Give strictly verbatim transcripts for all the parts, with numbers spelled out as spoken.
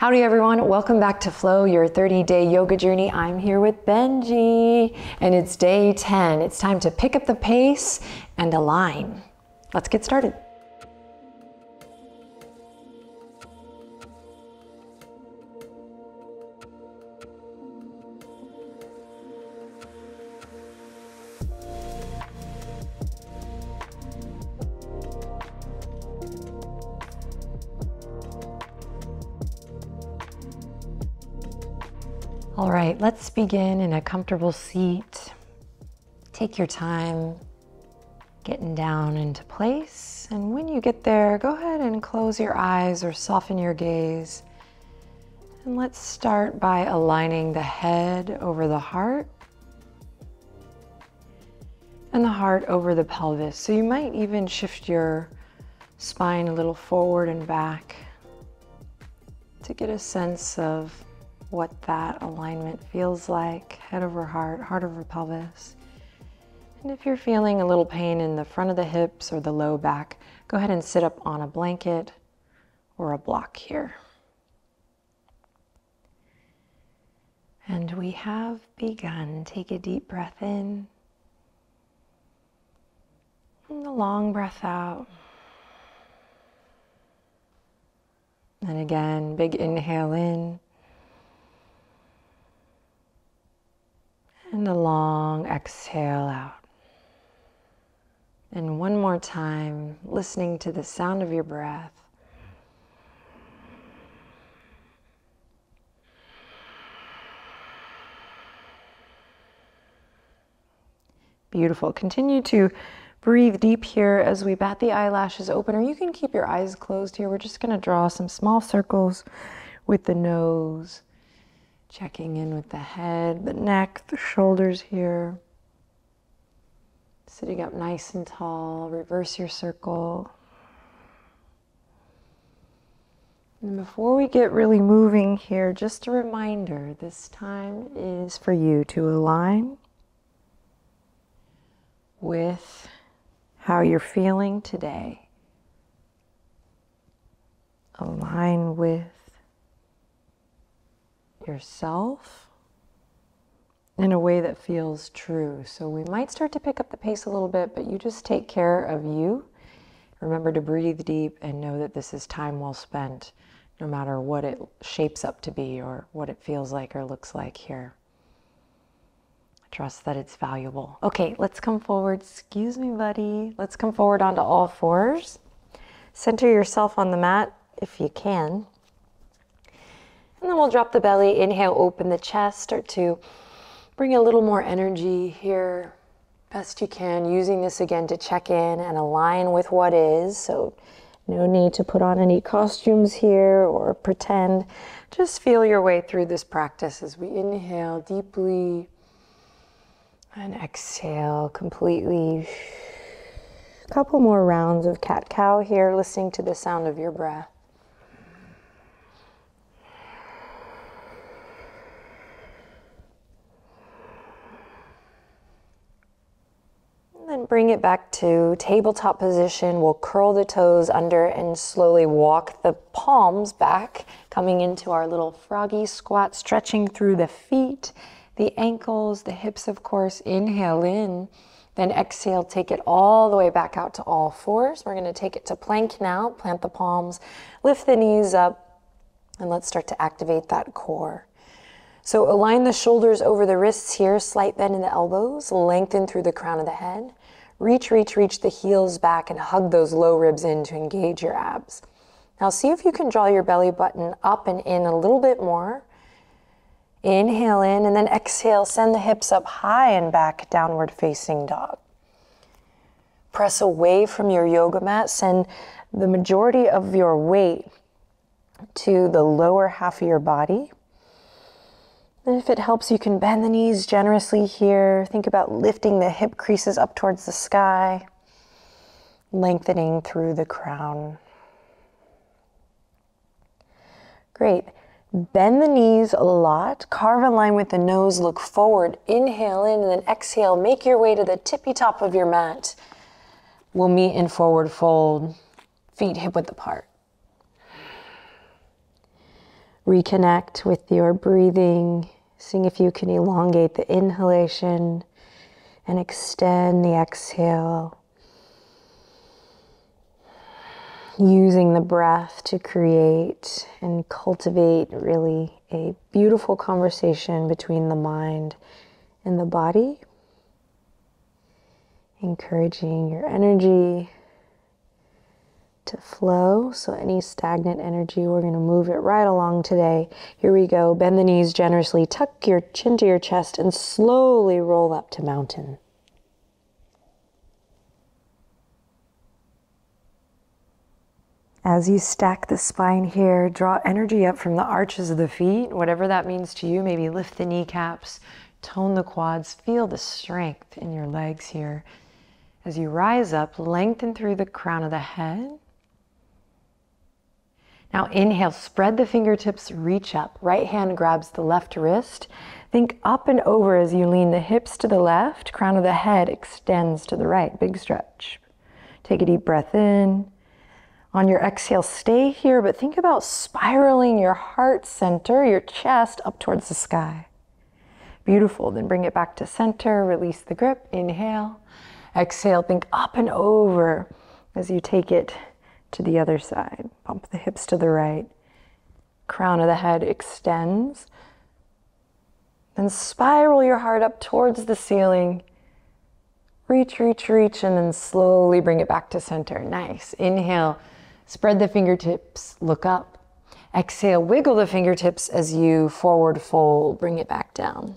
Howdy everyone, welcome back to Flow, your thirty day yoga journey. I'm here with Benji and it's day ten. It's time to pick up the pace and align. Let's get started. All right, let's begin in a comfortable seat. Take your time getting down into place. And when you get there, go ahead and close your eyes or soften your gaze. And let's start by aligning the head over the heart and the heart over the pelvis. So you might even shift your spine a little forward and back to get a sense of what that alignment feels like, head over heart, heart over pelvis. And if you're feeling a little pain in the front of the hips or the low back, go ahead and sit up on a blanket or a block here. And we have begun. Take a deep breath in and a long breath out. And again, big inhale in. And a long exhale out. And one more time, listening to the sound of your breath. Beautiful. Continue to breathe deep here as we bat the eyelashes open, or you can keep your eyes closed here. We're just going to draw some small circles with the nose. Checking in with the head, the neck, the shoulders here. Sitting up nice and tall, reverse your circle. And before we get really moving here, just a reminder, this time is for you to align with how you're feeling today. Align with yourself in a way that feels true. So we might start to pick up the pace a little bit, but you just take care of you. Remember to breathe deep and know that this is time well spent, no matter what it shapes up to be or what it feels like or looks like here. Trust that it's valuable. Okay, let's come forward. Excuse me, buddy. Let's come forward onto all fours. Center yourself on the mat if you can. And then we'll drop the belly, inhale, open the chest, start to bring a little more energy here, best you can, using this again to check in and align with what is. So no need to put on any costumes here or pretend. Just feel your way through this practice as we inhale deeply and exhale completely. A couple more rounds of cat-cow here, listening to the sound of your breath. And bring it back to tabletop position. We'll curl the toes under and slowly walk the palms back, coming into our little froggy squat, stretching through the feet, the ankles, the hips, of course. Inhale in, then exhale, take it all the way back out to all fours. We're gonna take it to plank now, plant the palms, lift the knees up, and let's start to activate that core. So align the shoulders over the wrists here, slight bend in the elbows, lengthen through the crown of the head. Reach, reach, reach the heels back and hug those low ribs in to engage your abs. Now see if you can draw your belly button up and in a little bit more. Inhale in and then exhale, send the hips up high and back, downward facing dog. Press away from your yoga mat, send the majority of your weight to the lower half of your body. And if it helps, you can bend the knees generously here. Think about lifting the hip creases up towards the sky, lengthening through the crown. Great. Bend the knees a lot. Carve a line with the nose. Look forward. Inhale in and then exhale. Make your way to the tippy top of your mat. We'll meet in forward fold. Feet hip width apart. Reconnect with your breathing, seeing if you can elongate the inhalation and extend the exhale. Using the breath to create and cultivate really a beautiful conversation between the mind and the body. Encouraging your energy to flow. So any stagnant energy, we're going to move it right along today. Here we go. Bend the knees generously. Tuck your chin to your chest and slowly roll up to mountain. As you stack the spine here, draw energy up from the arches of the feet, whatever that means to you. Maybe lift the kneecaps, tone the quads, feel the strength in your legs here. As you rise up, lengthen through the crown of the head. Now inhale, spread the fingertips, reach up. Right hand grabs the left wrist. Think up and over as you lean the hips to the left, crown of the head extends to the right. Big stretch. Take a deep breath in. On your exhale, stay here, but think about spiraling your heart center, your chest, up towards the sky. Beautiful. Then bring it back to center, release the grip, inhale. Exhale, think up and over as you take it to the other side. Bump the hips to the right. Crown of the head extends. Then spiral your heart up towards the ceiling. Reach, reach, reach, and then slowly bring it back to center. Nice. Inhale. Spread the fingertips, look up. Exhale, wiggle the fingertips as you forward fold, bring it back down.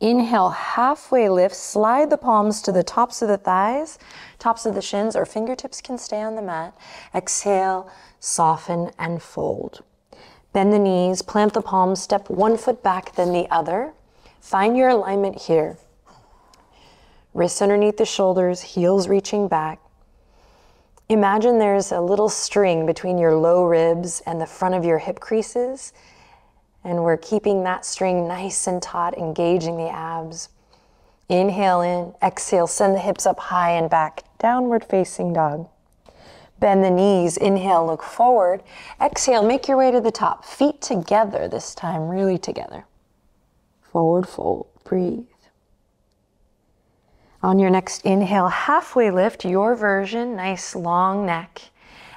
Inhale, halfway lift, slide the palms to the tops of the thighs, tops of the shins, or fingertips can stay on the mat. Exhale, soften and fold. Bend the knees, plant the palms, step one foot back, then the other. Find your alignment here. Wrists underneath the shoulders, heels reaching back. Imagine there's a little string between your low ribs and the front of your hip creases, and we're keeping that string nice and taut, engaging the abs. Inhale in, exhale, send the hips up high and back, downward facing dog. Bend the knees, inhale, look forward. Exhale, make your way to the top, feet together this time, really together. Forward fold, breathe. On your next inhale, halfway lift, your version, nice long neck.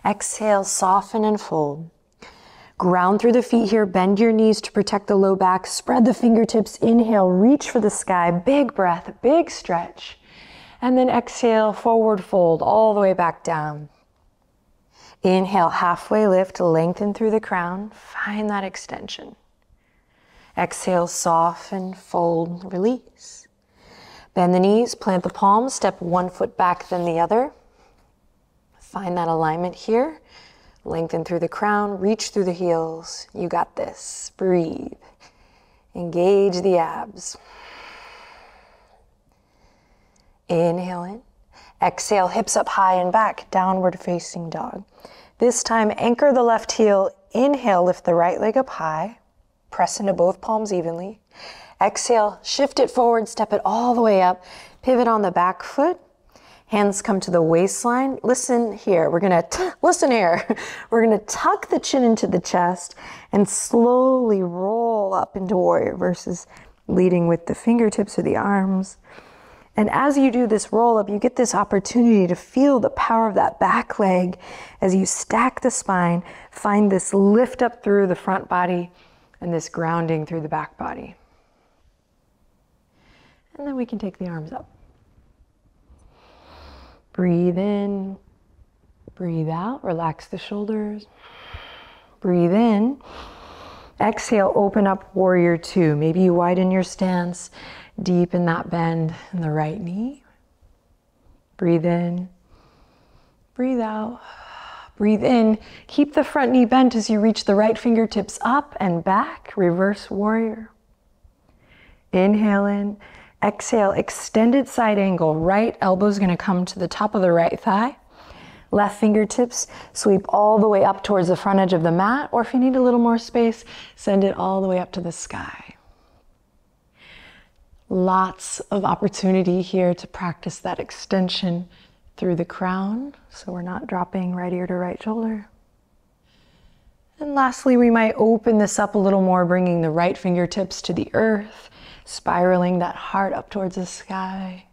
Exhale, soften and fold. Ground through the feet here, bend your knees to protect the low back, spread the fingertips, inhale, reach for the sky, big breath, big stretch. And then exhale, forward fold, all the way back down. Inhale, halfway lift, lengthen through the crown, find that extension. Exhale, soften, fold, release. Bend the knees, plant the palms, step one foot back, then the other. Find that alignment here. Lengthen through the crown, reach through the heels. You got this. Breathe. Engage the abs. Inhale in. Exhale, hips up high and back, downward facing dog. This time, anchor the left heel. Inhale, lift the right leg up high. Press into both palms evenly. Exhale, shift it forward, step it all the way up. Pivot on the back foot. Hands come to the waistline. Listen here, we're gonna, t- listen here. We're gonna tuck the chin into the chest and slowly roll up into warrior versus leading with the fingertips or the arms. And as you do this roll up, you get this opportunity to feel the power of that back leg as you stack the spine, find this lift up through the front body and this grounding through the back body. And then we can take the arms up. Breathe in, breathe out, relax the shoulders. Breathe in, exhale, open up warrior two. Maybe you widen your stance, deepen that bend in the right knee. Breathe in, breathe out, breathe in. Keep the front knee bent as you reach the right fingertips up and back, reverse warrior. Inhale in. Exhale, extended side angle. Right elbow's gonna come to the top of the right thigh. Left fingertips sweep all the way up towards the front edge of the mat, or if you need a little more space, send it all the way up to the sky. Lots of opportunity here to practice that extension through the crown, so we're not dropping right ear to right shoulder. And lastly, we might open this up a little more, bringing the right fingertips to the earth, spiraling that heart up towards the sky.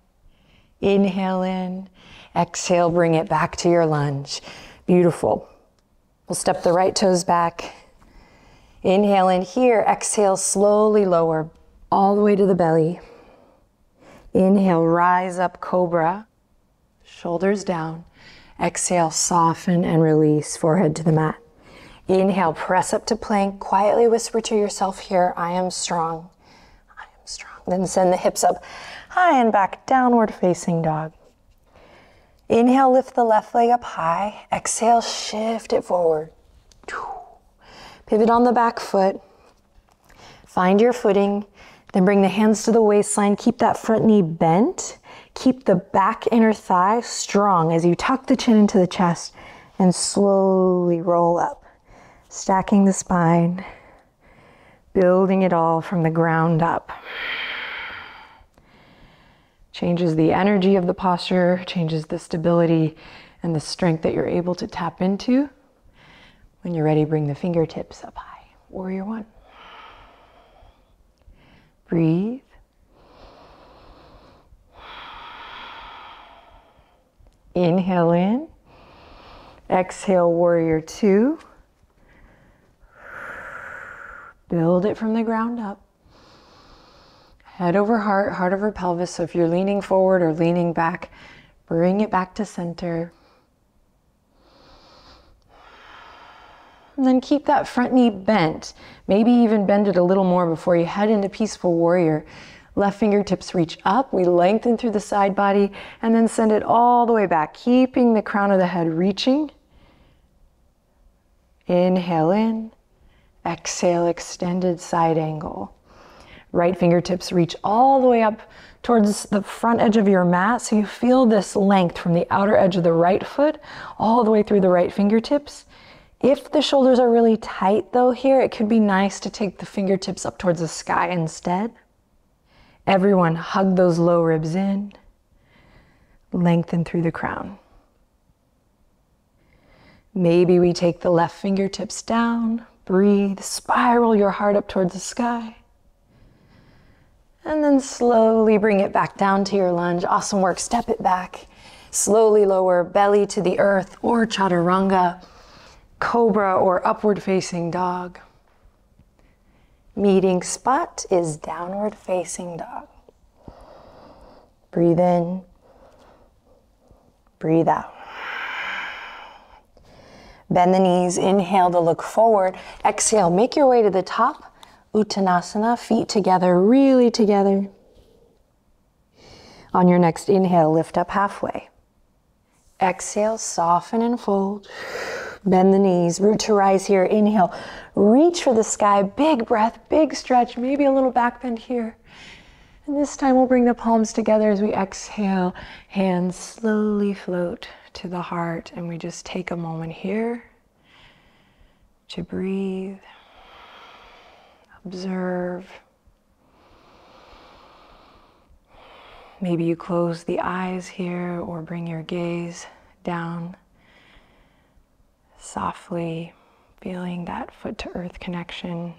Inhale in, exhale, bring it back to your lunge. Beautiful. We'll step the right toes back. Inhale in here, exhale, slowly lower all the way to the belly. Inhale, rise up, cobra. Shoulders down. Exhale, soften and release, forehead to the mat. Inhale, press up to plank. Quietly whisper to yourself here, I am strong. I am strong. Then send the hips up high and back, downward facing dog. Inhale, lift the left leg up high. Exhale, shift it forward. Pivot on the back foot. Find your footing. Then bring the hands to the waistline. Keep that front knee bent. Keep the back inner thigh strong as you tuck the chin into the chest and slowly roll up. Stacking the spine. Building it all from the ground up. Changes the energy of the posture, changes the stability and the strength that you're able to tap into. When you're ready, bring the fingertips up high. Warrior one. Breathe. Inhale in. Exhale, warrior two. Build it from the ground up. Head over heart, heart over pelvis. So if you're leaning forward or leaning back, bring it back to center. And then keep that front knee bent. Maybe even bend it a little more before you head into peaceful warrior. Left fingertips reach up. We lengthen through the side body and then send it all the way back, keeping the crown of the head reaching. Inhale in. Exhale, extended side angle. Right fingertips reach all the way up towards the front edge of your mat, so you feel this length from the outer edge of the right foot all the way through the right fingertips. If the shoulders are really tight though here, it could be nice to take the fingertips up towards the sky instead. Everyone, hug those low ribs in. Lengthen through the crown. Maybe we take the left fingertips down. Breathe, spiral your heart up towards the sky. And then slowly bring it back down to your lunge. Awesome work. Step it back. Slowly lower belly to the earth or chaturanga, cobra or upward facing dog. Meeting spot is downward facing dog. Breathe in. Breathe out. Bend the knees. Inhale to look forward. Exhale, make your way to the top. Uttanasana, feet together, really together. On your next inhale, lift up halfway. Exhale, soften and fold. Bend the knees, root to rise here. Inhale, reach for the sky. Big breath, big stretch, maybe a little back bend here. And this time we'll bring the palms together as we exhale. Hands slowly float to the heart, and we just take a moment here to breathe. Observe. Maybe you close the eyes here or bring your gaze down softly, feeling that foot to earth connection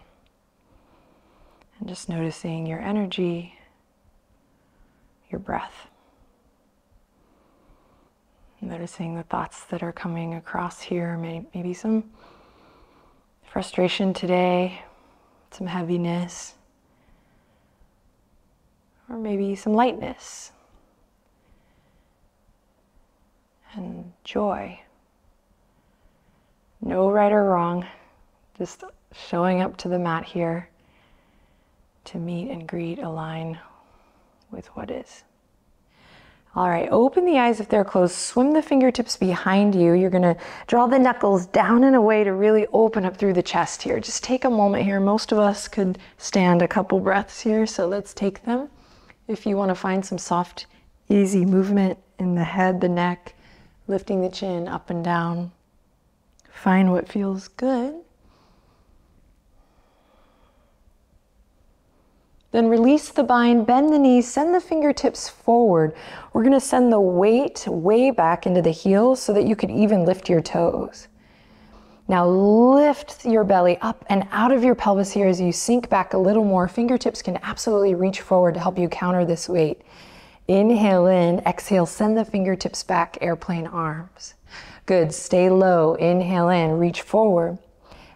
and just noticing your energy, your breath. Noticing the thoughts that are coming across here, maybe some frustration today, some heaviness, or maybe some lightness and joy. No right or wrong, just showing up to the mat here to meet and greet, align with what is. All right, open the eyes if they're closed. Swim the fingertips behind you. You're gonna draw the knuckles down and away to really open up through the chest here. Just take a moment here. Most of us could stand a couple breaths here, so let's take them. If you wanna find some soft, easy movement in the head, the neck, lifting the chin up and down. Find what feels good. Then release the bind, bend the knees, send the fingertips forward. We're gonna send the weight way back into the heels so that you could even lift your toes. Now lift your belly up and out of your pelvis here as you sink back a little more. Fingertips can absolutely reach forward to help you counter this weight. Inhale in, exhale, send the fingertips back, airplane arms. Good, stay low, inhale in, reach forward.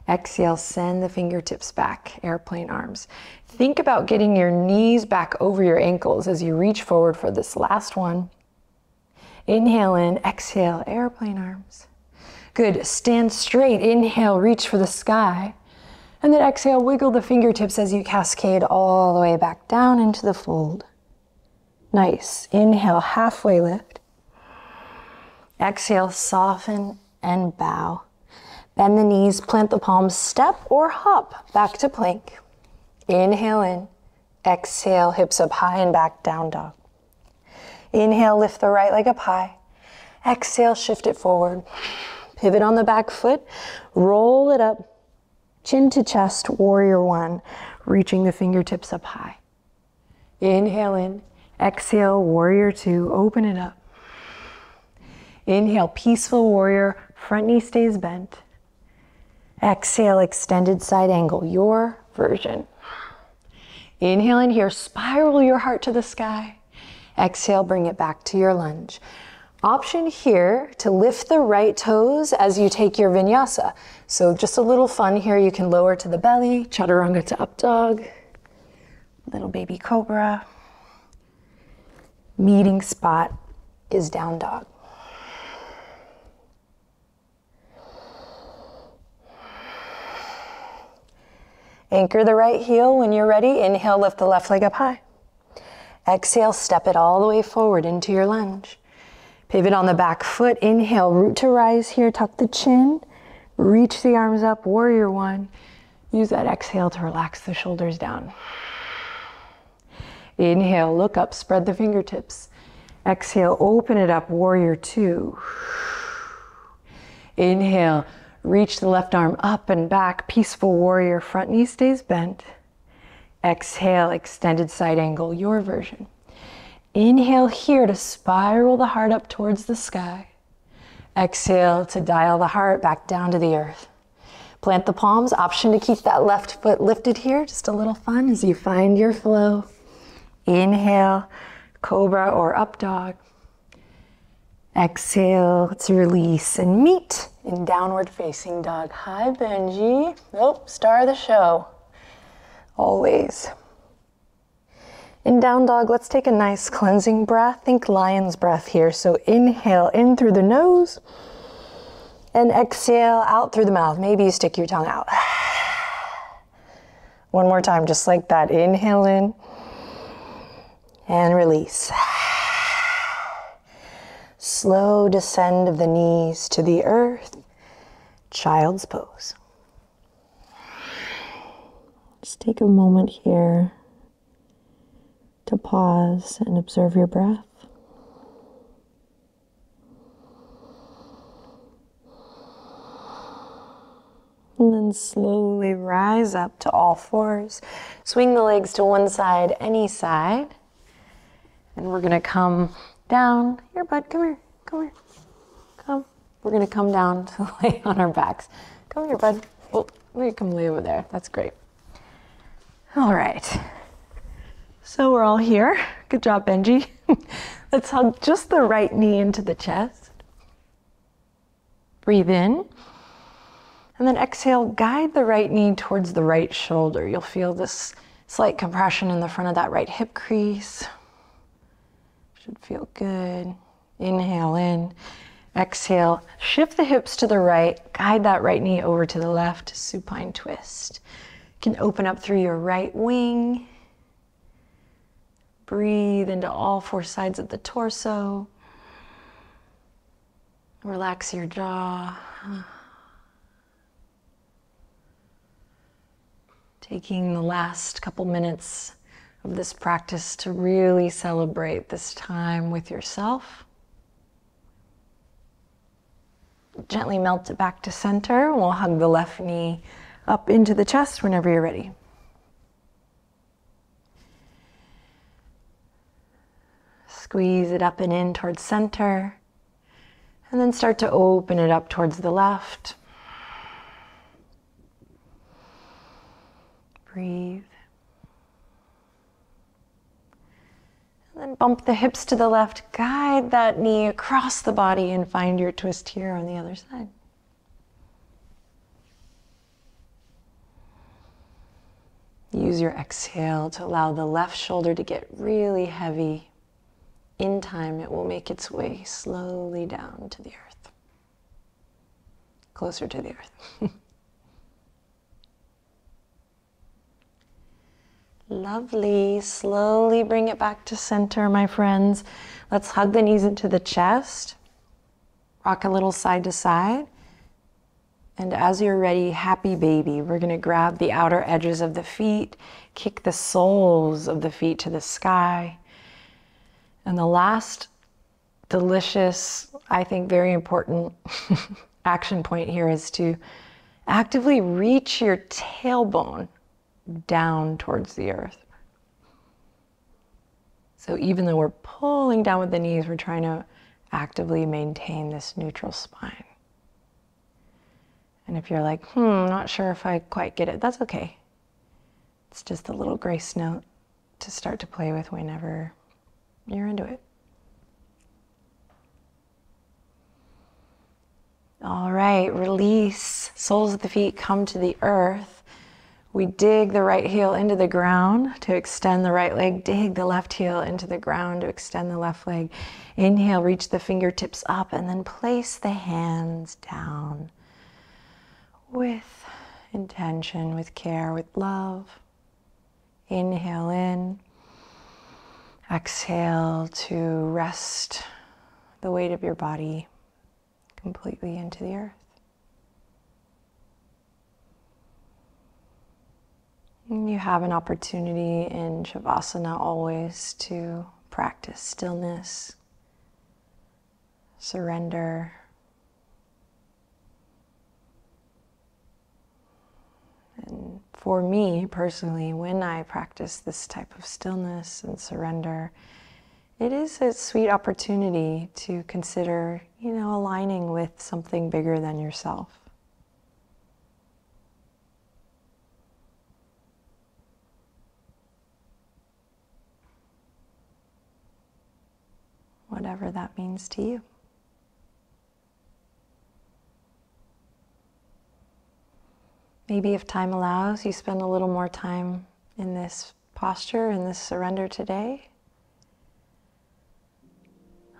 Exhale, send the fingertips back, airplane arms. Think about getting your knees back over your ankles as you reach forward for this last one. Inhale in, exhale, airplane arms. Good, stand straight, inhale, reach for the sky. And then exhale, wiggle the fingertips as you cascade all the way back down into the fold. Nice, inhale, halfway lift. Exhale, soften and bow. Bend the knees, plant the palms, step or hop back to plank. Inhale in, exhale, hips up high and back, down dog. Inhale, lift the right leg up high. Exhale, shift it forward. Pivot on the back foot, roll it up, chin to chest, warrior one, reaching the fingertips up high. Inhale in, exhale, warrior two, open it up. Inhale, peaceful warrior, front knee stays bent. Exhale, extended side angle, your version. Inhale in here, spiral your heart to the sky. Exhale, bring it back to your lunge. Option here to lift the right toes as you take your vinyasa. So just a little fun here, you can lower to the belly, chaturanga to up dog, little baby cobra. Meeting spot is down dog. Anchor the right heel when you're ready. Inhale, lift the left leg up high. Exhale, step it all the way forward into your lunge. Pivot on the back foot, inhale, root to rise here, tuck the chin, reach the arms up, warrior one. Use that exhale to relax the shoulders down. Inhale, look up, spread the fingertips. Exhale, open it up, warrior two. Inhale, reach the left arm up and back, peaceful warrior, front knee stays bent. Exhale, extended side angle, your version. Inhale here to spiral the heart up towards the sky. Exhale to dial the heart back down to the earth. Plant the palms, option to keep that left foot lifted here. Just a little fun as you find your flow. Inhale, cobra or up dog. Exhale to release and meet in downward facing dog. Hi, Benji. Nope, star of the show. Always. In down dog, let's take a nice cleansing breath. Think lion's breath here. So inhale in through the nose and exhale out through the mouth. Maybe you stick your tongue out. One more time, just like that. Inhale in and release. Slow descend of the knees to the earth. Child's pose. Just take a moment here to pause and observe your breath. And then slowly rise up to all fours. Swing the legs to one side, any side. And we're gonna come down. Here, bud, come here, come here, come. We're gonna come down to lay on our backs. Come here, bud. Oh, we come lay over there, that's great. All right. So we're all here. Good job, Benji. Let's hug just the right knee into the chest. Breathe in. And then exhale, guide the right knee towards the right shoulder. You'll feel this slight compression in the front of that right hip crease. Should feel good. Inhale in. Exhale, shift the hips to the right. Guide that right knee over to the left, supine twist. You can open up through your right wing. Breathe into all four sides of the torso. Relax your jaw. Taking the last couple minutes of this practice to really celebrate this time with yourself. Gently melt it back to center. We'll hug the left knee up into the chest whenever you're ready. Squeeze it up and in towards center, and then start to open it up towards the left. breathe. And then bump the hips to the left, guide that knee across the body and find your twist here on the other side. Use your exhale to allow the left shoulder to get really heavy. In time, it will make its way slowly down to the earth, closer to the earth. Lovely. Slowly bring it back to center, my friends. Let's hug the knees into the chest. Rock a little side to side. And as you're ready, happy baby, we're going to grab the outer edges of the feet, kick the soles of the feet to the sky. And the last delicious, I think very important action point here is to actively reach your tailbone down towards the earth. So even though we're pulling down with the knees, we're trying to actively maintain this neutral spine. And if you're like, hmm, not sure if I quite get it, that's okay. It's just a little grace note to start to play with whenever you're into it. All right, release. Soles of the feet come to the earth. We dig the right heel into the ground to extend the right leg. Dig the left heel into the ground to extend the left leg. Inhale, reach the fingertips up, and then place the hands down. With intention, with care, with love. Inhale in. Exhale to rest the weight of your body completely into the earth. And you have an opportunity in Shavasana always to practice stillness, surrender, and for me personally, when I practice this type of stillness and surrender, it is a sweet opportunity to consider, you know, aligning with something bigger than yourself. Whatever that means to you. Maybe if time allows, you spend a little more time in this posture, in this surrender today.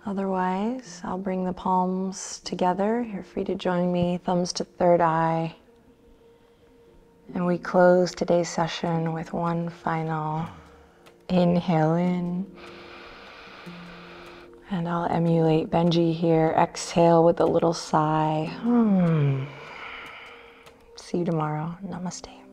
Otherwise, I'll bring the palms together. You're free to join me, thumbs to third eye. And we close today's session with one final inhale in. And I'll emulate Benji here. Exhale with a little sigh. Hmm. See you tomorrow. Namaste.